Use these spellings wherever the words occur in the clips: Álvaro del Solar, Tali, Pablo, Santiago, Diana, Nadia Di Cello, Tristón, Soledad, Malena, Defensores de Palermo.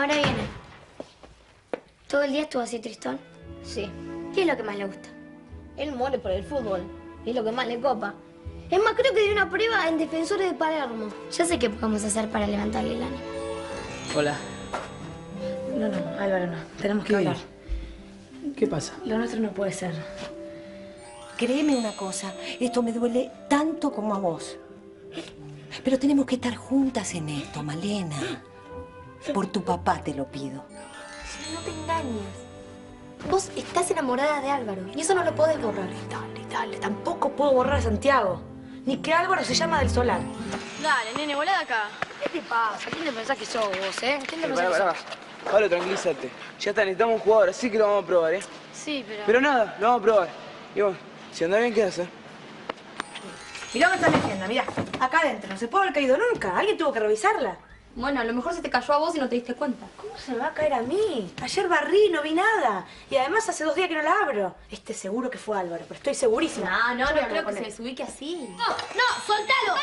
Ahora viene. ¿Todo el día estuvo así, Tristón? Sí. ¿Qué es lo que más le gusta? Él muere por el fútbol. Es lo que más le copa. Es más, creo que dio una prueba en Defensores de Palermo. Ya sé qué podemos hacer para levantarle el ánimo. Hola. No, no, Álvaro, no. Tenemos que hablar. ¿Qué pasa? Lo nuestro no puede ser. Créeme una cosa. Esto me duele tanto como a vos. Pero tenemos que estar juntas en esto, Malena. Por tu papá te lo pido. No te engañes. Vos estás enamorada de Álvaro y eso no lo podés borrar. Dale, dale. Tampoco puedo borrar a Santiago. Ni que Álvaro se llama del Solar. Dale, nene, volá de acá. ¿Qué te pasa? ¿Quién te pensás que sos vos, ¿Quién te pensás que sos? Pablo, tranquilízate. Ya está, necesitamos un jugador, así que lo vamos a probar, Sí, pero... Pero nada, lo vamos a probar. Y bueno, si anda bien, ¿qué haces? Mirá dónde está la tienda, mirá. Acá adentro. No se puede haber caído nunca. Alguien tuvo que revisarla. Bueno, a lo mejor se te cayó a vos y no te diste cuenta. ¿Cómo se me va a caer a mí? Ayer barrí, no vi nada. Y además hace 2 días que no la abro. Seguro que fue Álvaro, pero estoy segurísima. No, no, no creo que se desubique así. ¡No, no! ¡Soltalo!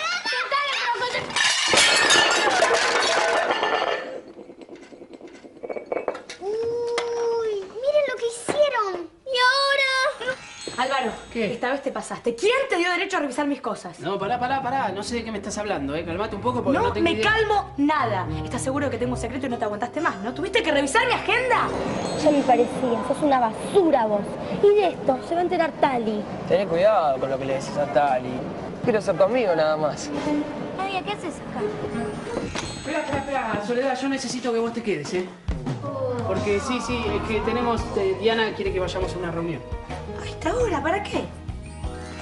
¡Soltalo! ¡Uy! ¡Miren lo que hicieron! ¿Y ahora? Álvaro, ¿qué? Esta vez te pasaste. ¿Quién te dio derecho a revisar mis cosas? No, pará. No sé de qué me estás hablando, Calmate un poco porque no tengo idea. No me calmo nada. ¿Estás seguro que tengo un secreto y no te aguantaste más, no? ¿Tuviste que revisar mi agenda? Ya me parecía. Sos una basura vos. Y de esto se va a enterar Tali. Tené cuidado con lo que le decís a Tali. Quiero ser tu amigo nada más. Nadia, ¿qué haces acá? Espera. Soledad, yo necesito que vos te quedes, Porque sí, es que tenemos... Diana quiere que vayamos a una reunión. ¿Ahora? ¿Para qué?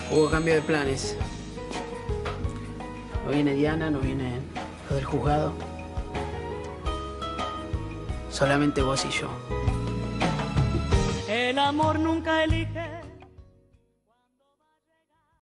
Hubo cambio de planes. No viene Diana, no viene lo del juzgado. Solamente vos y yo. El amor nunca elige.